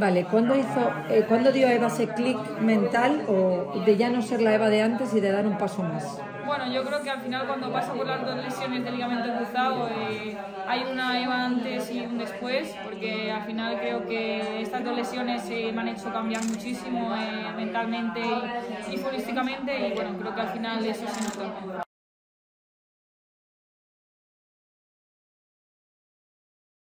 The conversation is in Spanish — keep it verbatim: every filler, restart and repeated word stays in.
Vale, ¿cuándo, hizo, eh, ¿cuándo dio a Eva ese clic mental o de ya no ser la Eva de antes y de dar un paso más? Bueno, yo creo que al final cuando pasa por las dos lesiones del ligamento cruzado eh, hay una Eva antes y un después, porque al final creo que estas dos lesiones eh, me han hecho cambiar muchísimo eh, mentalmente y, y futbolísticamente, y bueno, creo que al final eso se nota.